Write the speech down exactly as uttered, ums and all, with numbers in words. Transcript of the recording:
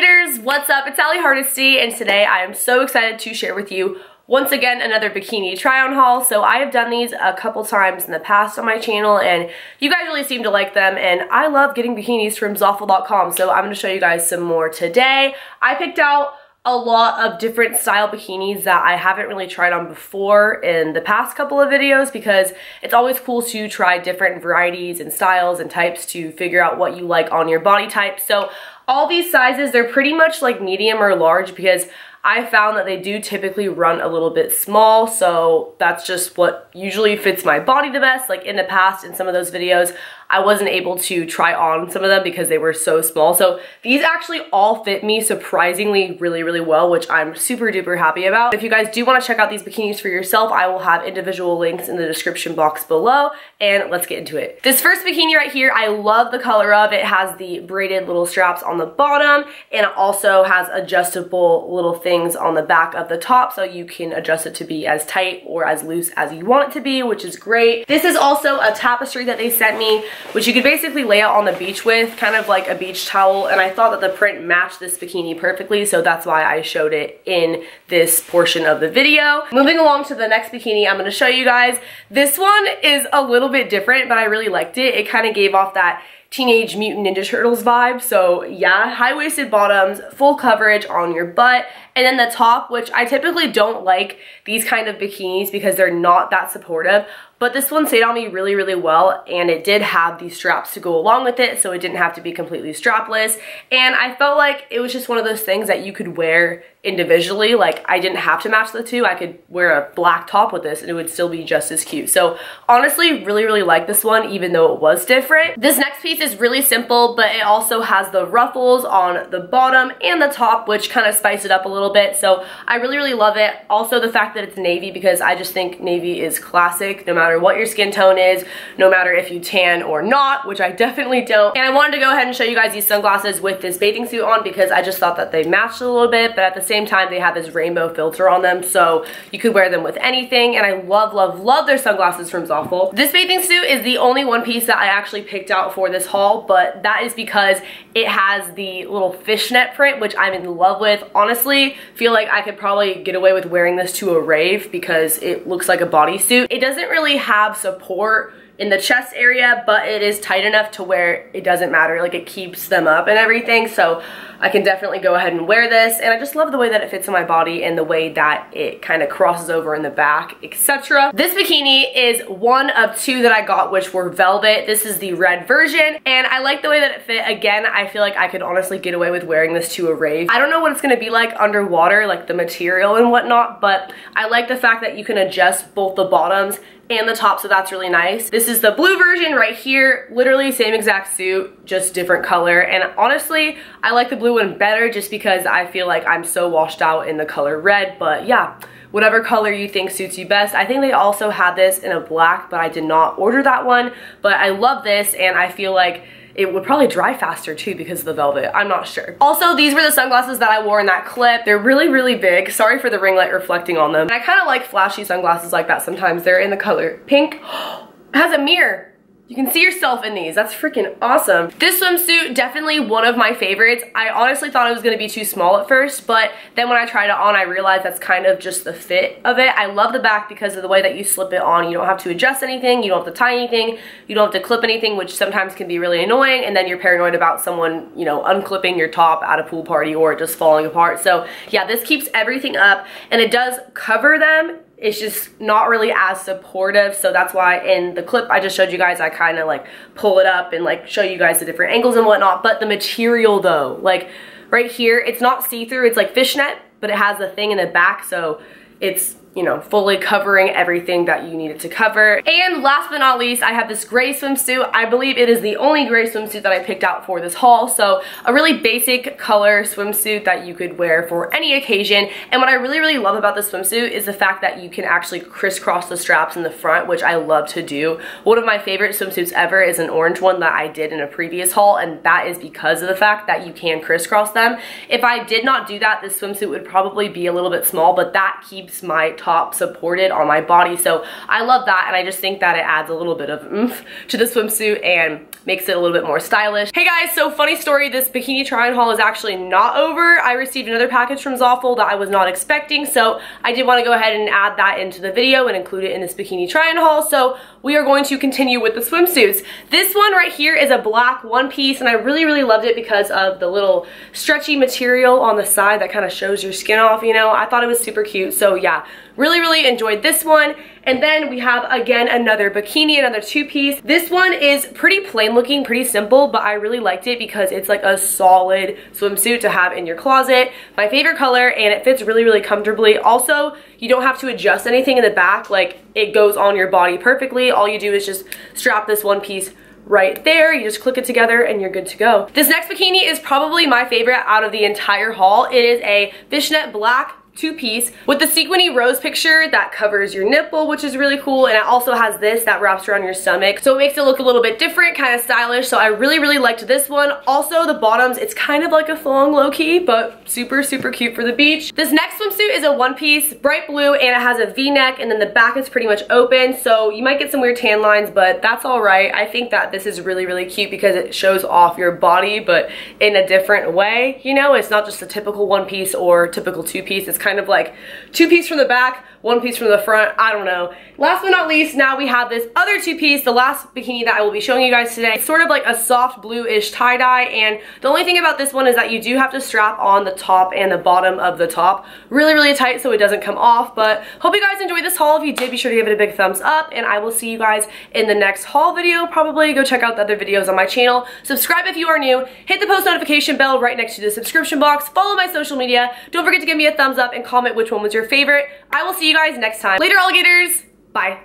creators, what's up? It's Allie Hardesty, and today I am so excited to share with you once again another bikini try-on haul. So I have done these a couple times in the past on my channel, and you guys really seem to like them, and I love getting bikinis from Zoffle dot com, so I'm going to show you guys some more today. I picked out a lot of different style bikinis that I haven't really tried on before in the past couple of videos, because it's always cool to try different varieties and styles and types to figure out what you like on your body type. So all these sizes, they're pretty much like medium or large, because I found that they do typically run a little bit small, so that's just what usually fits my body the best. Like in the past, in some of those videos, I wasn't able to try on some of them because they were so small. So these actually all fit me surprisingly really, really well, which I'm super duper happy about. If you guys do want to check out these bikinis for yourself, I will have individual links in the description box below, and let's get into it. This first bikini right here, I love the color of. It has the braided little straps on the bottom, and it also has adjustable little things Things on the back of the top, so you can adjust it to be as tight or as loose as you want it to be, which is great. This is also a tapestry that they sent me, which you could basically lay out on the beach with, kind of like a beach towel, and I thought that the print matched this bikini perfectly, so that's why I showed it in this portion of the video. Moving along to the next bikini I'm going to show you guys. This one is a little bit different, but I really liked it. It kind of gave off that Teenage Mutant Ninja Turtles vibe, so yeah, high-waisted bottoms, full coverage on your butt, and then the top, which I typically don't like these kind of bikinis because they're not that supportive, but this one stayed on me really, really well, and it did have these straps to go along with it, so it didn't have to be completely strapless, and I felt like it was just one of those things that you could wear individually. Like, I didn't have to match the two. I could wear a black top with this and it would still be just as cute. So honestly, really, really like this one, even though it was different. This next piece is really simple, but it also has the ruffles on the bottom and the top, which kind of spice it up a little bit. So I really, really love it. Also the fact that it's navy, because I just think navy is classic no matter what your skin tone is, no matter if you tan or not, which I definitely don't. And I wanted to go ahead and show you guys these sunglasses with this bathing suit on, because I just thought that they matched a little bit, but at the same time they have this rainbow filter on them, so you could wear them with anything. And I love love love their sunglasses from Zoffle. This bathing suit is the only one piece that I actually picked out for this haul, but that is because it has the little fishnet print, which I'm in love with. Honestly, feel like I could probably get away with wearing this to a rave because it looks like a bodysuit. It doesn't really have support in the chest area, but it is tight enough to where it doesn't matter, like it keeps them up and everything, so I can definitely go ahead and wear this. And I just love the way that it fits on my body and the way that it kind of crosses over in the back, et cetera. This bikini is one of two that I got, which were velvet. This is the red version, and I like the way that it fit. Again, I feel like I could honestly get away with wearing this to a rave. I don't know what it's gonna be like underwater, like the material and whatnot, but I like the fact that you can adjust both the bottoms and the top, so that's really nice. This is the blue version right here, literally same exact suit, just different color, and honestly, I like the blue one better just because I feel like I'm so washed out in the color red, but yeah, whatever color you think suits you best. I think they also had this in a black, but I did not order that one, but I love this, and I feel like it would probably dry faster too because of the velvet. I'm not sure. Also, these were the sunglasses that I wore in that clip. They're really, really big. Sorry for the ring light reflecting on them. And I kind of like flashy sunglasses like that sometimes. They're in the color pink. It has a mirror. You can see yourself in these. That's freaking awesome. This swimsuit, definitely one of my favorites. I honestly thought it was gonna be too small at first, but then when I tried it on, I realized that's kind of just the fit of it. I love the back because of the way that you slip it on. You don't have to adjust anything. You don't have to tie anything. You don't have to clip anything, which sometimes can be really annoying, and then you're paranoid about someone, you know, unclipping your top at a pool party or just falling apart. So yeah, this keeps everything up, and it does cover them. It's just not really as supportive, so that's why in the clip I just showed you guys, I kind of like pull it up and like show you guys the different angles and whatnot. But the material though, like right here, it's not see-through, it's like fishnet, but it has a thing in the back, so it's, you know, fully covering everything that you need it to cover. And last but not least, I have this gray swimsuit. I believe it is the only gray swimsuit that I picked out for this haul. So a really basic color swimsuit that you could wear for any occasion. And what I really, really love about this swimsuit is the fact that you can actually crisscross the straps in the front, which I love to do. One of my favorite swimsuits ever is an orange one that I did in a previous haul, and that is because of the fact that you can crisscross them. If I did not do that, this swimsuit would probably be a little bit small, but that keeps my top supported on my body. So I love that, and I just think that it adds a little bit of oomph to the swimsuit and makes it a little bit more stylish. Hey guys, so funny story, this bikini try-on haul is actually not over. I received another package from Zoffle that I was not expecting, so I did want to go ahead and add that into the video and include it in this bikini try-on haul. So we are going to continue with the swimsuits. This one right here is a black one piece, and I really, really loved it because of the little stretchy material on the side that kind of shows your skin off, you know. I thought it was super cute, so yeah, really, really enjoyed this one. And then we have, again, another bikini, another two-piece. This one is pretty plain looking, pretty simple, but I really liked it because it's like a solid swimsuit to have in your closet. My favorite color, and it fits really, really comfortably. Also, you don't have to adjust anything in the back. Like, it goes on your body perfectly. All you do is just strap this one piece right there, you just click it together and you're good to go. This next bikini is probably my favorite out of the entire haul. It is a fishnet black two-piece with the sequiny rose picture that covers your nipple, which is really cool, and it also has this that wraps around your stomach, so it makes it look a little bit different, kind of stylish. So I really, really liked this one. Also, the bottoms, it's kind of like a thong low-key, but super, super cute for the beach. This next swimsuit is a one-piece, bright blue, and it has a V-neck, and then the back is pretty much open, so you might get some weird tan lines, but that's all right. I think that this is really, really cute because it shows off your body, but in a different way, you know? It's not just a typical one-piece or typical two-piece. It's kind kind of like two piece from the back, one piece from the front, I don't know. Last but not least, now we have this other two piece, the last bikini that I will be showing you guys today. It's sort of like a soft bluish tie-dye, and the only thing about this one is that you do have to strap on the top and the bottom of the top really, really tight so it doesn't come off. But hope you guys enjoyed this haul. If you did, be sure to give it a big thumbs up, and I will see you guys in the next haul video probably. Go check out the other videos on my channel. Subscribe if you are new. Hit the post notification bell right next to the subscription box. Follow my social media. Don't forget to give me a thumbs up and comment which one was your favorite. I will see you guys next time. Later, alligators. Bye.